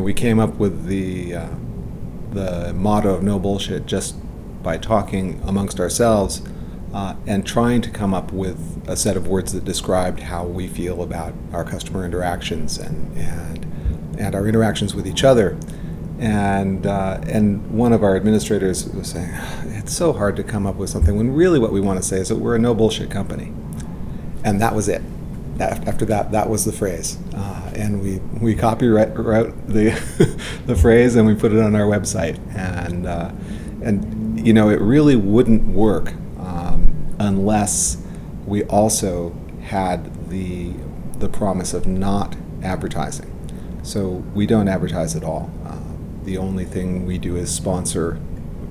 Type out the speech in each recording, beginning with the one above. And we came up with the motto of no bullshit just by talking amongst ourselves and trying to come up with a set of words that described how we feel about our customer interactions and our interactions with each other. And one of our administrators was saying, it's so hard to come up with something when really what we want to say is that we're a no bullshit company. And that was it. After that, that was the phrase. And we copyright wrote the, the phrase and we put it on our website. And you know, it really wouldn't work unless we also had the promise of not advertising. So we don't advertise at all. The only thing we do is sponsor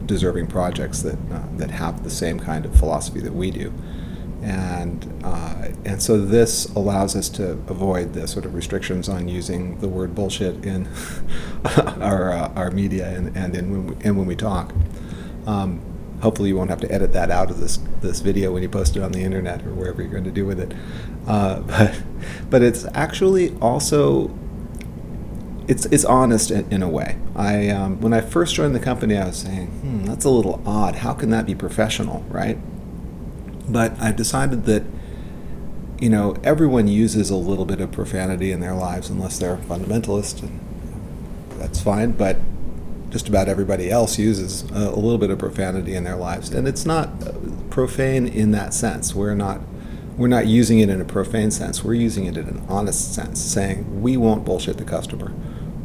deserving projects that that have the same kind of philosophy that we do, and so this allows us to avoid the sort of restrictions on using the word bullshit in our media and when we talk. Hopefully you won't have to edit that out of this video when you post it on the internet or wherever you're going to do with it. But it's actually also. It's honest in a way. When I first joined the company, I was saying, that's a little odd. How can that be professional, right? But I've decided that, you know, everyone uses a little bit of profanity in their lives unless they're a fundamentalist, and that's fine, but just about everybody else uses a little bit of profanity in their lives. And it's not profane in that sense. We're not using it in a profane sense. We're using it in an honest sense, saying we won't bullshit the customer.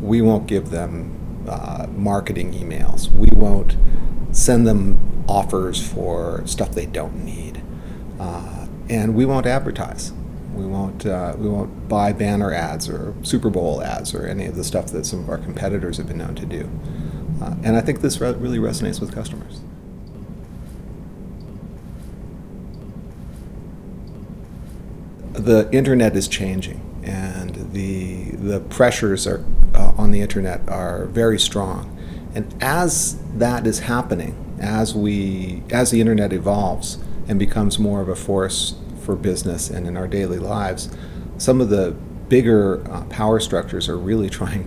We won't give them marketing emails. We won't send them offers for stuff they don't need, and we won't advertise. We won't buy banner ads or Super Bowl ads or any of the stuff that some of our competitors have been known to do. And I think this really resonates with customers. The internet is changing, and the pressures are on the internet are very strong. And as that is happening, as the internet evolves and becomes more of a force for business and in our daily lives, some of the bigger power structures are really trying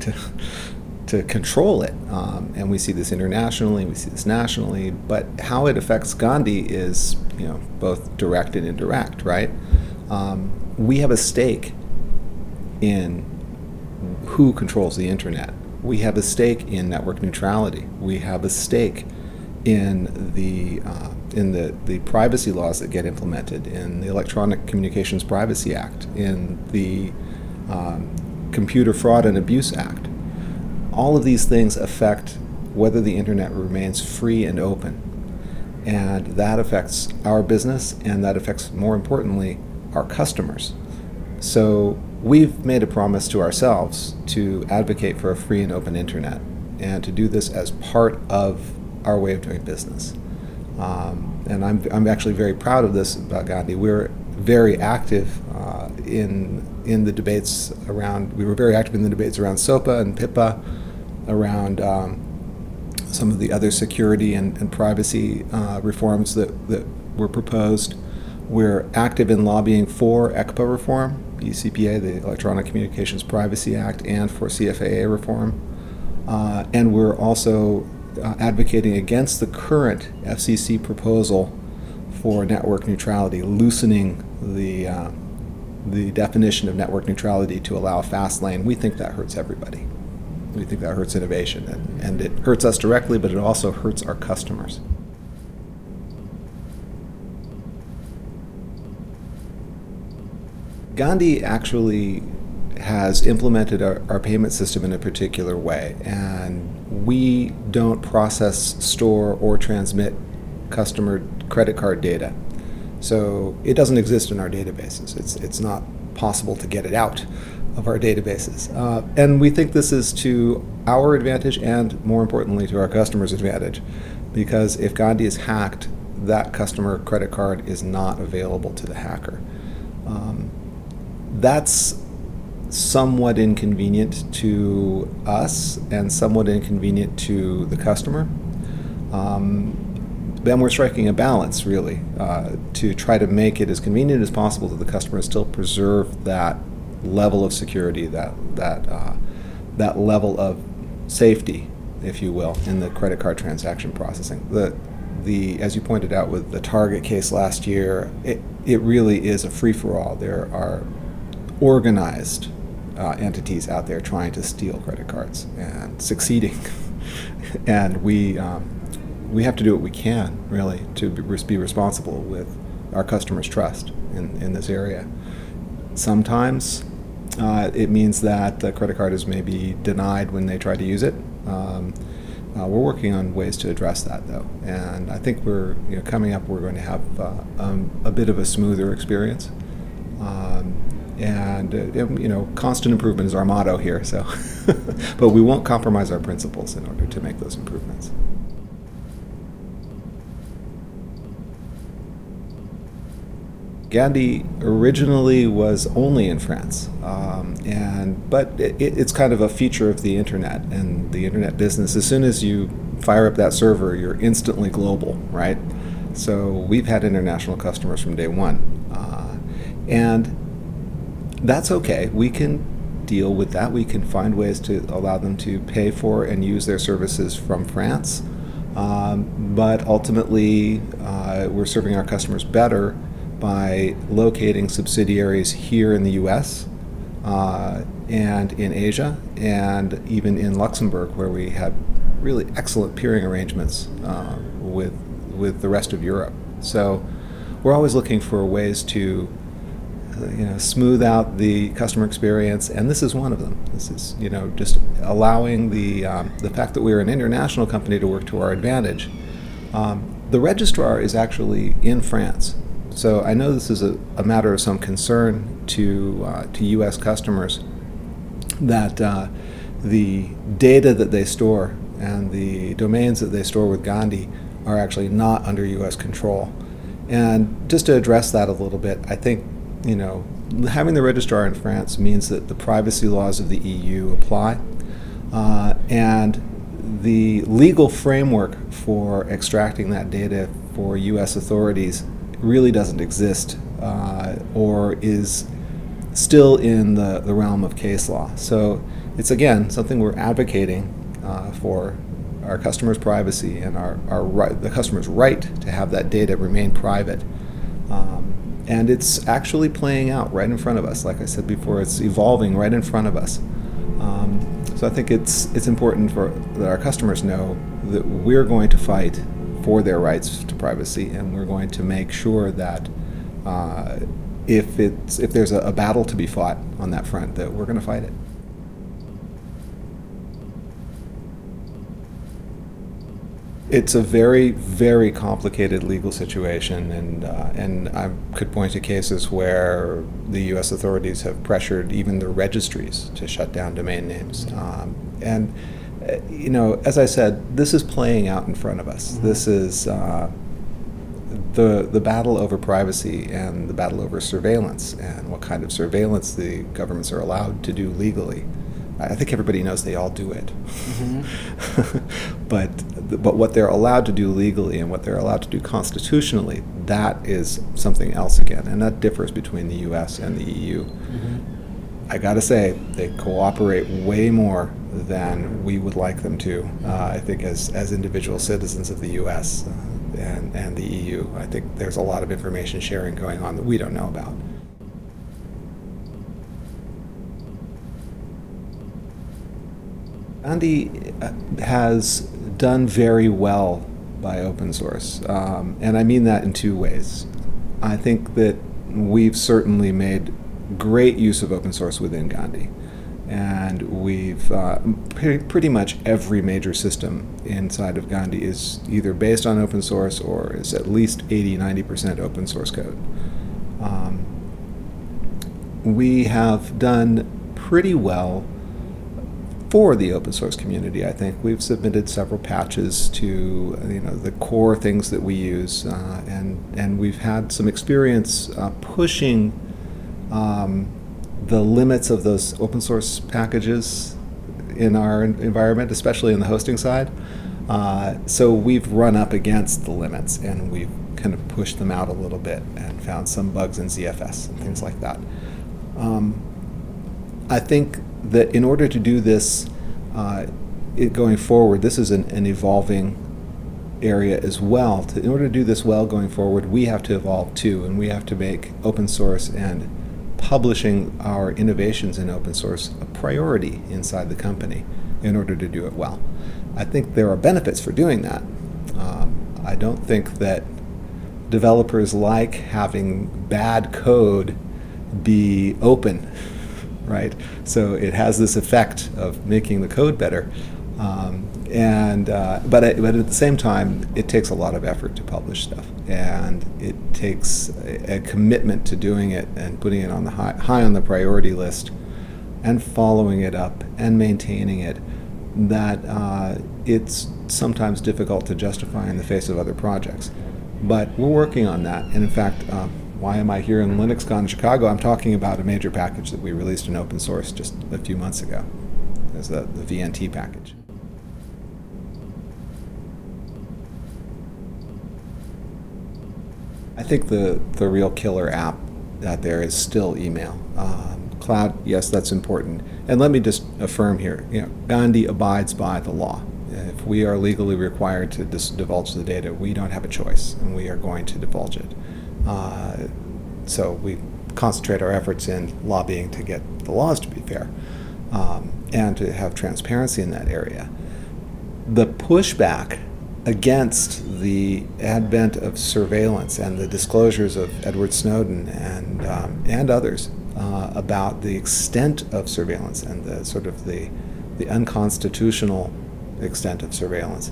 to control it. And we see this internationally, we see this nationally. But how it affects Gandi is, you know, both direct and indirect, right? We have a stake in who controls the internet. We have a stake in network neutrality. We have a stake in the privacy laws that get implemented, in the Electronic Communications Privacy Act, in the Computer Fraud and Abuse Act. All of these things affect whether the internet remains free and open. And that affects our business, and that affects, more importantly, our customers. So we've made a promise to ourselves to advocate for a free and open internet and to do this as part of our way of doing business. And I'm actually very proud of this about Gandi. We're very active in the debates around, we were very active in the debates around SOPA and PIPA, around some of the other security and privacy reforms that were proposed. We're active in lobbying for ECPA reform, ECPA, the Electronic Communications Privacy Act, and for CFAA reform. And we're also advocating against the current FCC proposal for network neutrality, loosening the definition of network neutrality to allow a fast lane. We think that hurts everybody. We think that hurts innovation, and it hurts us directly, but it also hurts our customers. Gandi actually has implemented our payment system in a particular way, and we don't process, store, or transmit customer credit card data. So it doesn't exist in our databases. It's not possible to get it out of our databases. And we think this is to our advantage and, more importantly, to our customers' advantage, because if Gandi is hacked, that customer credit card is not available to the hacker. That's somewhat inconvenient to us and somewhat inconvenient to the customer. Then we're striking a balance, really, to try to make it as convenient as possible to the customer and still preserve that level of security, that that level of safety, if you will, in the credit card transaction processing. The as you pointed out with the Target case last year, it really is a free-for-all. There are organized entities out there trying to steal credit cards and succeeding, and we have to do what we can, really, to be responsible with our customers' trust in this area. Sometimes it means that the credit card is maybe denied when they try to use it. We're working on ways to address that, though, and I think we're coming up. We're going to have a bit of a smoother experience, and constant improvement is our motto here. So, but we won't compromise our principles in order to make those improvements. Gandhi originally was only in France, but it's kind of a feature of the internet and the internet business. As soon as you fire up that server, you're instantly global, right? So we've had international customers from day one, and that's okay. We can deal with that. We can find ways to allow them to pay for and use their services from France, but ultimately we're serving our customers better by locating subsidiaries here in the US and in Asia and even in Luxembourg, where we have really excellent peering arrangements with the rest of Europe. So we're always looking for ways to smooth out the customer experience, and this is one of them. This is just allowing the fact that we're an international company to work to our advantage. The registrar is actually in France. So I know this is a matter of some concern to U.S. customers, that the data that they store and the domains that they store with Gandhi are actually not under U.S. control. And just to address that a little bit, I think having the registrar in France means that the privacy laws of the EU apply, and the legal framework for extracting that data for U.S. authorities really doesn't exist, or is still in the realm of case law. So it's, again, something we're advocating for our customers' privacy and the customer's right to have that data remain private. And it's actually playing out right in front of us. Like I said before, it's evolving right in front of us. So I think it's important that our customers know that we're going to fight for their rights to privacy, and we're going to make sure that if there's a battle to be fought on that front, that we're going to fight it. It's a very, very complicated legal situation, and I could point to cases where the U.S. authorities have pressured even the registries to shut down domain names, and as I said, this is playing out in front of us. This is the battle over privacy and the battle over surveillance and what kind of surveillance the governments are allowed to do legally. I think everybody knows they all do it. Mm-hmm. but what they're allowed to do legally and what they're allowed to do constitutionally, that is something else again, and that differs between the U.S. and the EU. Mm-hmm. I gotta say, they cooperate way more than we would like them to, I think, as individual citizens of the US and the EU. I think there's a lot of information sharing going on that we don't know about. Gandhi has done very well by open source, and I mean that in two ways. I think that we've certainly made great use of open source within Gandhi, and we've pretty much every major system inside of Gandhi is either based on open source or is at least 80–90% open source code. We have done pretty well for the open source community. I think we've submitted several patches to the core things that we use, and we've had some experience pushing the limits of those open source packages in our environment, especially in the hosting side. So we've run up against the limits, and we've kind of pushed them out a little bit and found some bugs in ZFS and things like that. I think that in order to do this going forward, this is an evolving area as well. In order to do this well going forward, we have to evolve too, and we have to make open source and publishing our innovations in open source a priority inside the company in order to do it well. I think there are benefits for doing that. I don't think that developers like having bad code be open, right? So it has this effect of making the code better. But at the same time, it takes a lot of effort to publish stuff, and it takes a commitment to doing it and putting it on the high on the priority list, and following it up and maintaining it. That it's sometimes difficult to justify in the face of other projects, but we're working on that. And in fact, why am I here in LinuxCon Chicago? I'm talking about a major package that we released in open source just a few months ago, as the VNT package. I think the real killer app out there is still email. Cloud, yes, that's important. And let me just affirm here, you know, Gandhi abides by the law. If we are legally required to divulge the data, we don't have a choice, and we are going to divulge it. So we concentrate our efforts in lobbying to get the laws to be fair and to have transparency in that area. The pushback against the advent of surveillance and the disclosures of Edward Snowden and others about the extent of surveillance and the sort of the unconstitutional extent of surveillance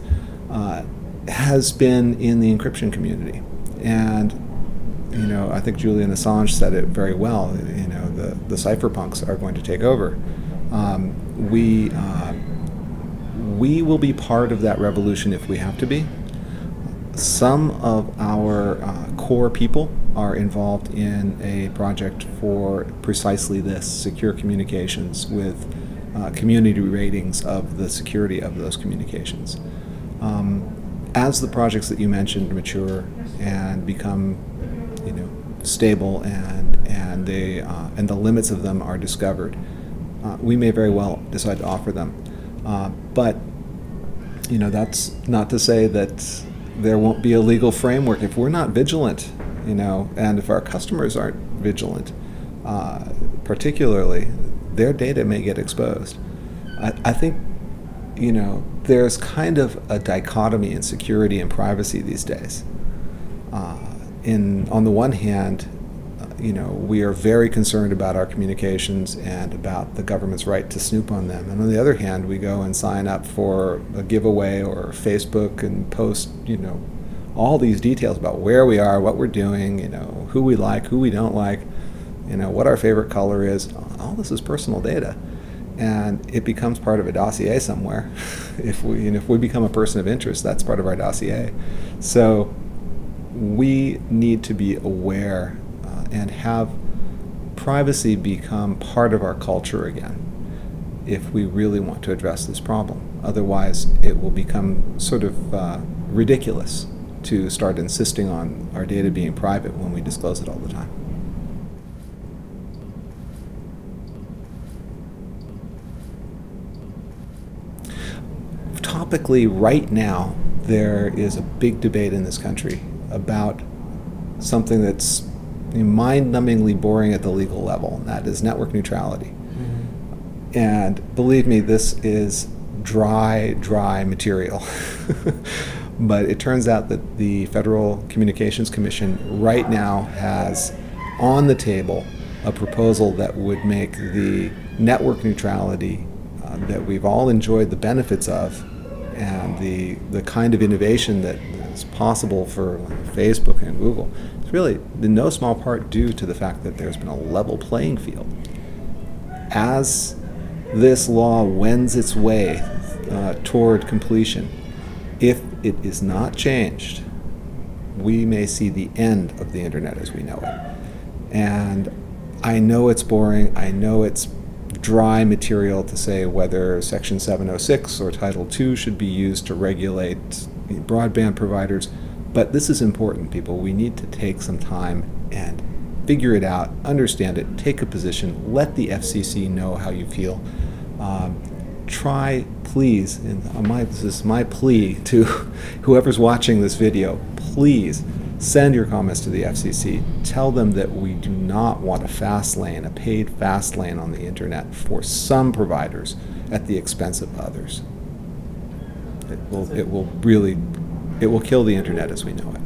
has been in the encryption community. And you know, I think Julian Assange said it very well. You know, the cypherpunks are going to take over. We will be part of that revolution if we have to be. Some of our core people are involved in a project for precisely this, secure communications with community ratings of the security of those communications. As the projects that you mentioned mature and become, you know, stable and the limits of them are discovered, we may very well decide to offer them. But you know, that's not to say that there won't be a legal framework if we're not vigilant, you know, and if our customers aren't vigilant, particularly, their data may get exposed. I think, you know, there's kind of a dichotomy in security and privacy these days. On the one hand, you know, we are very concerned about our communications and about the government's right to snoop on them. And on the other hand, we go and sign up for a giveaway or Facebook and post, you know, all these details about where we are, what we're doing, you know, who we like, who we don't like, you know, what our favorite color is. All this is personal data. And it becomes part of a dossier somewhere. If we become a person of interest, that's part of our dossier. So we need to be aware and have privacy become part of our culture again if we really want to address this problem. Otherwise, it will become sort of ridiculous to start insisting on our data being private when we disclose it all the time. Topically, right now, there is a big debate in this country about something that's mind-numbingly boring at the legal level, and that is network neutrality. Mm-hmm. And believe me, this is dry material. But it turns out that the Federal Communications Commission right now has on the table a proposal that would make the network neutrality that we've all enjoyed the benefits of, and the kind of innovation that is possible for Facebook and Google, it's really in no small part due to the fact that there's been a level playing field. As this law wends its way toward completion, if it is not changed, we may see the end of the internet as we know it. And I know it's boring, I know it's dry material to say whether Section 706 or Title II should be used to regulate broadband providers. But this is important, people. We need to take some time and figure it out, understand it, take a position, let the FCC know how you feel. Try, please, and this is my plea to whoever's watching this video, please send your comments to the FCC. Tell them that we do not want a fast lane, a paid fast lane on the internet for some providers at the expense of others. It will really, it will kill the internet as we know it.